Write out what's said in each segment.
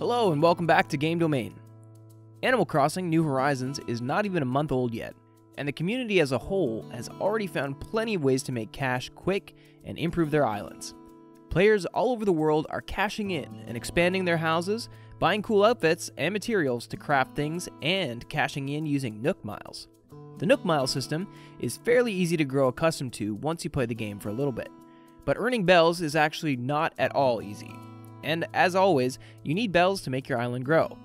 Hello and welcome back to Game Domain. Animal Crossing New Horizons is not even a month old yet, and the community as a whole has already found plenty of ways to make cash quick and improve their islands. Players all over the world are cashing in and expanding their houses, buying cool outfits and materials to craft things, and cashing in using Nook Miles. The Nook Miles system is fairly easy to grow accustomed to once you play the game for a little bit, but earning bells is actually not at all easy. And as always, you need bells to make your island grow.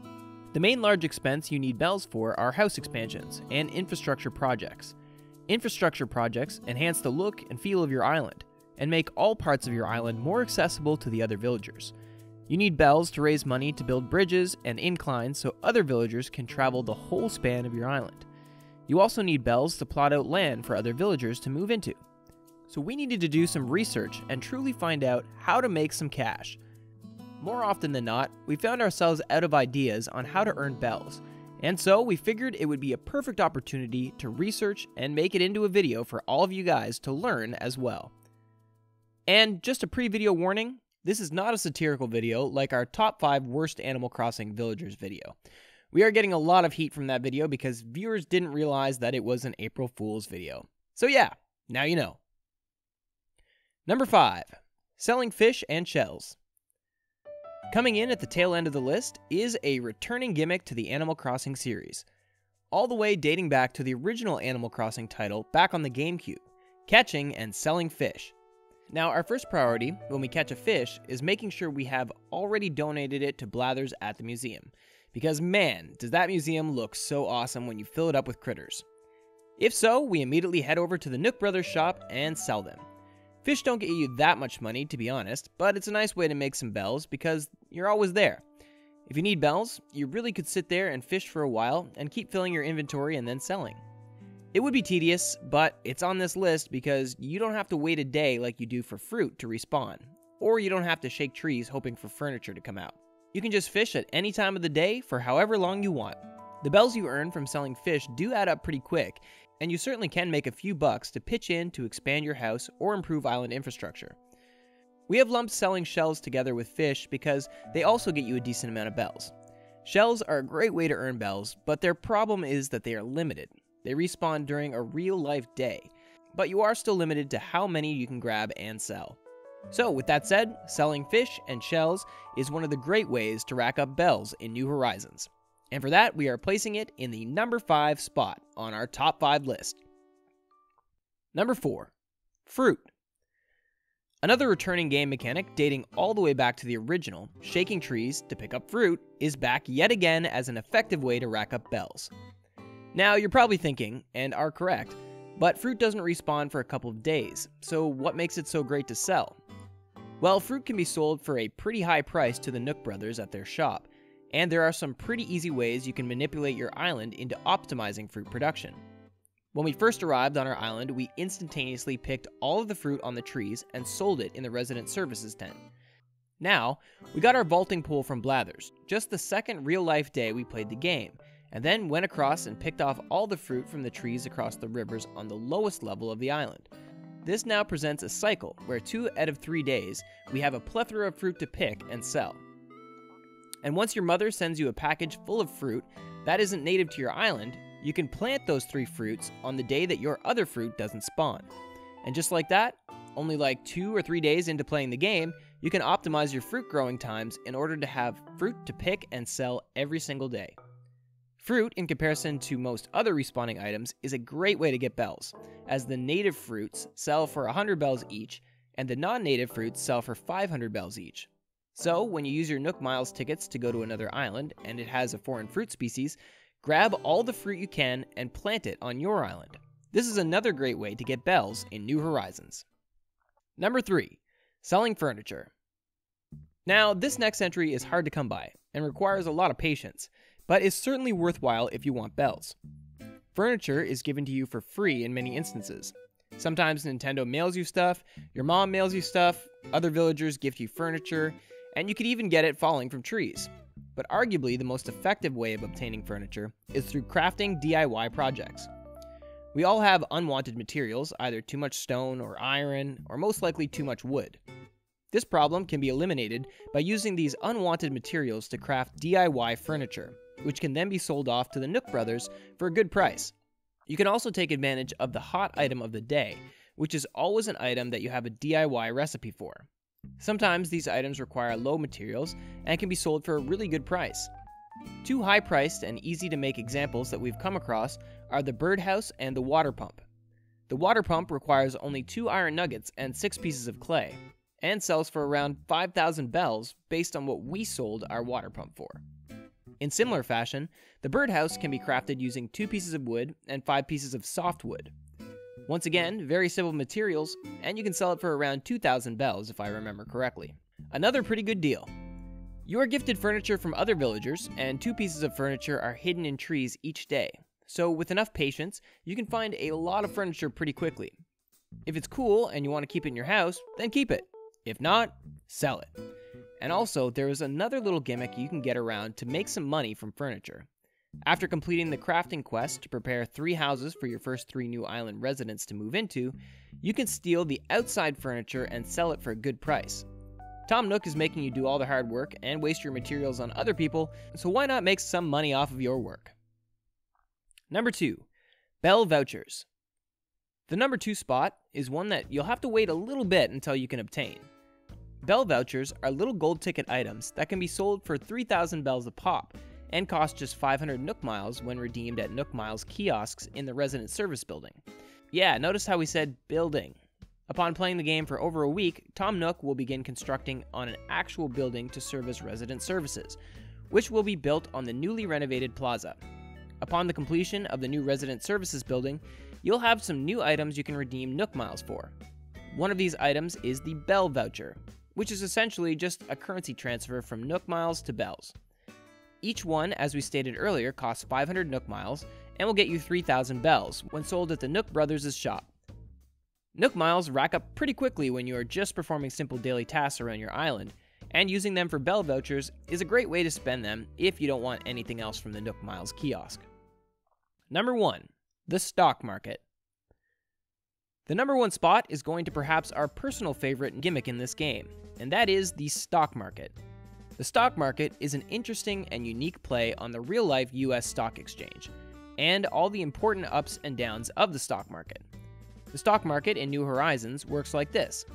The main large expense you need bells for are house expansions and infrastructure projects. Infrastructure projects enhance the look and feel of your island, and make all parts of your island more accessible to the other villagers. You need bells to raise money to build bridges and inclines so other villagers can travel the whole span of your island. You also need bells to plot out land for other villagers to move into. So we needed to do some research and truly find out how to make some cash. More often than not, we found ourselves out of ideas on how to earn bells, and so we figured it would be a perfect opportunity to research and make it into a video for all of you guys to learn as well. And just a pre-video warning, this is not a satirical video like our top 5 worst Animal Crossing villagers video. We are getting a lot of heat from that video because viewers didn't realize that it was an April Fool's video. So yeah, now you know. Number 5, selling fish and shells. Coming in at the tail end of the list is a returning gimmick to the Animal Crossing series, all the way dating back to the original Animal Crossing title back on the GameCube, catching and selling fish. Now our first priority when we catch a fish is making sure we have already donated it to Blathers at the museum, because man, does that museum look so awesome when you fill it up with critters. If so, we immediately head over to the Nook Brothers shop and sell them. Fish don't get you that much money, to be honest, but it's a nice way to make some bells because you're always there. If you need bells, you really could sit there and fish for a while and keep filling your inventory and then selling. It would be tedious, but it's on this list because you don't have to wait a day like you do for fruit to respawn, or you don't have to shake trees hoping for furniture to come out. You can just fish at any time of the day for however long you want. The bells you earn from selling fish do add up pretty quick, and you certainly can make a few bucks to pitch in to expand your house or improve island infrastructure. We have lumped selling shells together with fish because they also get you a decent amount of bells. Shells are a great way to earn bells, but their problem is that they are limited. They respawn during a real-life day, but you are still limited to how many you can grab and sell. So with that said, selling fish and shells is one of the great ways to rack up bells in New Horizons. And for that, we are placing it in the number 5 spot on our top 5 list. Number 4, fruit. Another returning game mechanic dating all the way back to the original, shaking trees to pick up fruit, is back yet again as an effective way to rack up bells. Now, you're probably thinking, and are correct, but fruit doesn't respawn for a couple of days, so what makes it so great to sell? Well, fruit can be sold for a pretty high price to the Nook Brothers at their shop, and there are some pretty easy ways you can manipulate your island into optimizing fruit production. When we first arrived on our island, we instantaneously picked all of the fruit on the trees and sold it in the Resident Services tent. Now, we got our vaulting pole from Blathers, just the second real-life day we played the game, and then went across and picked off all the fruit from the trees across the rivers on the lowest level of the island. This now presents a cycle where 2 out of 3 days, we have a plethora of fruit to pick and sell. And once your mother sends you a package full of fruit that isn't native to your island, you can plant those 3 fruits on the day that your other fruit doesn't spawn. And just like that, only like 2 or 3 days into playing the game, you can optimize your fruit growing times in order to have fruit to pick and sell every single day. Fruit, in comparison to most other respawning items, is a great way to get bells, as the native fruits sell for 100 bells each, and the non-native fruits sell for 500 bells each. So, when you use your Nook Miles tickets to go to another island, and it has a foreign fruit species, grab all the fruit you can and plant it on your island. This is another great way to get bells in New Horizons. Number 3, selling furniture. Now, this next entry is hard to come by, and requires a lot of patience, but is certainly worthwhile if you want bells. Furniture is given to you for free in many instances. Sometimes Nintendo mails you stuff, your mom mails you stuff, other villagers gift you furniture, and you could even get it falling from trees. But arguably the most effective way of obtaining furniture is through crafting DIY projects. We all have unwanted materials, either too much stone or iron, or most likely too much wood. This problem can be eliminated by using these unwanted materials to craft DIY furniture, which can then be sold off to the Nook Brothers for a good price. You can also take advantage of the hot item of the day, which is always an item that you have a DIY recipe for. Sometimes these items require low materials and can be sold for a really good price. Two high-priced and easy-to-make examples that we've come across are the birdhouse and the water pump. The water pump requires only 2 iron nuggets and 6 pieces of clay, and sells for around 5,000 bells based on what we sold our water pump for. In similar fashion, the birdhouse can be crafted using 2 pieces of wood and 5 pieces of soft wood. Once again, very simple materials, and you can sell it for around 2,000 bells if I remember correctly. Another pretty good deal. You are gifted furniture from other villagers, and 2 pieces of furniture are hidden in trees each day. So with enough patience, you can find a lot of furniture pretty quickly. If it's cool and you want to keep it in your house, then keep it. If not, sell it. And also, there is another little gimmick you can get around to make some money from furniture. After completing the crafting quest to prepare 3 houses for your first 3 new island residents to move into, you can steal the outside furniture and sell it for a good price. Tom Nook is making you do all the hard work and waste your materials on other people, so why not make some money off of your work? Number 2, Bell Vouchers. The number 2 spot is one that you'll have to wait a little bit until you can obtain. Bell Vouchers are little gold ticket items that can be sold for 3,000 bells a pop and cost just 500 Nook Miles when redeemed at Nook Miles kiosks in the Resident Service building. Yeah, notice how we said building. Upon playing the game for over a week, Tom Nook will begin constructing on an actual building to serve as Resident Services, which will be built on the newly renovated plaza. Upon the completion of the new Resident Services building, you'll have some new items you can redeem Nook Miles for. One of these items is the Bell Voucher, which is essentially just a currency transfer from Nook Miles to Bells. Each one, as we stated earlier, costs 500 Nook Miles and will get you 3,000 Bells when sold at the Nook Brothers' shop. Nook Miles rack up pretty quickly when you are just performing simple daily tasks around your island, and using them for Bell Vouchers is a great way to spend them if you don't want anything else from the Nook Miles kiosk. Number 1, the stock market. The number 1 spot is going to perhaps our personal favorite gimmick in this game, and that is the stock market. The stock market is an interesting and unique play on the real-life US stock exchange, and all the important ups and downs of the stock market. The stock market in New Horizons works like this.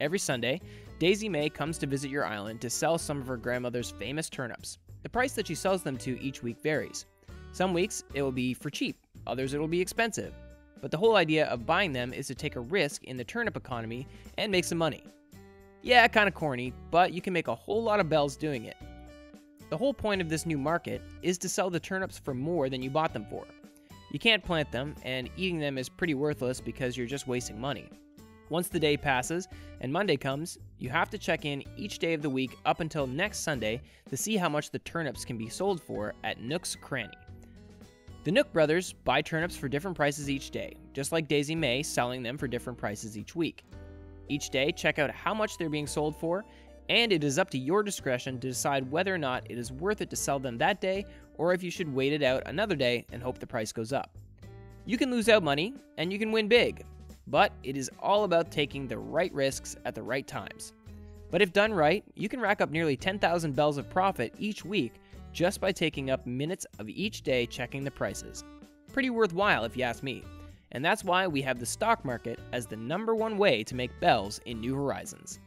Every Sunday, Daisy Mae comes to visit your island to sell some of her grandmother's famous turnips. The price that she sells them to each week varies. Some weeks it will be for cheap, others it will be expensive. But the whole idea of buying them is to take a risk in the turnip economy and make some money. Yeah, kinda corny, but you can make a whole lot of bells doing it. The whole point of this new market is to sell the turnips for more than you bought them for. You can't plant them, and eating them is pretty worthless because you're just wasting money. Once the day passes and Monday comes, you have to check in each day of the week up until next Sunday to see how much the turnips can be sold for at Nook's Cranny. The Nook Brothers buy turnips for different prices each day, just like Daisy Mae selling them for different prices each week. Each day, check out how much they're being sold for, and it is up to your discretion to decide whether or not it is worth it to sell them that day, or if you should wait it out another day and hope the price goes up. You can lose out money, and you can win big, but it is all about taking the right risks at the right times. But if done right, you can rack up nearly 10,000 bells of profit each week just by taking up minutes of each day checking the prices. Pretty worthwhile if you ask me, and that's why we have the stock market as the number 1 way to make bells in New Horizons.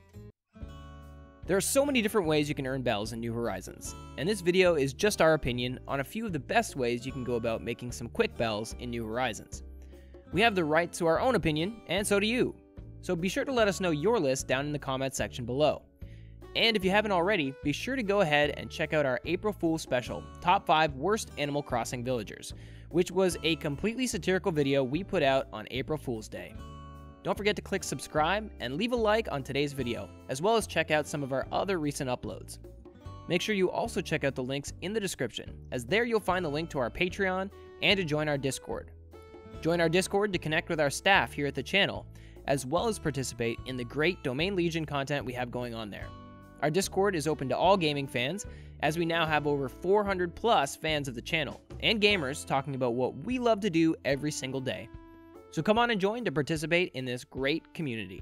There are so many different ways you can earn bells in New Horizons, and this video is just our opinion on a few of the best ways you can go about making some quick bells in New Horizons. We have the right to our own opinion, and so do you, so be sure to let us know your list down in the comment section below. And if you haven't already, be sure to go ahead and check out our April Fool's special, Top 5 Worst Animal Crossing Villagers, which was a completely satirical video we put out on April Fool's Day. Don't forget to click subscribe and leave a like on today's video, as well as check out some of our other recent uploads. Make sure you also check out the links in the description, as there you'll find the link to our Patreon and to join our Discord. Join our Discord to connect with our staff here at the channel, as well as participate in the great Domain Legion content we have going on there. Our Discord is open to all gaming fans, as we now have over 400 plus fans of the channel, and gamers talking about what we love to do every single day. So come on and join to participate in this great community.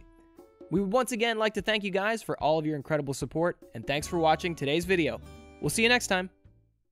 We would once again like to thank you guys for all of your incredible support, and thanks for watching today's video. We'll see you next time.